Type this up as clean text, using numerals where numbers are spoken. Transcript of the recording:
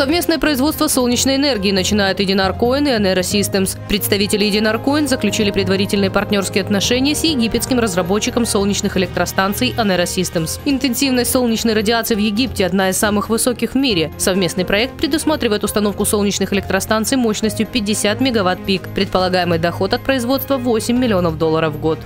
Совместное производство солнечной энергии начинают E-Dinar Coin и OneraSystems. Представители E-Dinar Coin заключили предварительные партнерские отношения с египетским разработчиком солнечных электростанций OneraSystems. Интенсивность солнечной радиации в Египте одна из самых высоких в мире. Совместный проект предусматривает установку солнечных электростанций мощностью 50 мегаватт-пик. Предполагаемый доход от производства – $8 миллионов в год.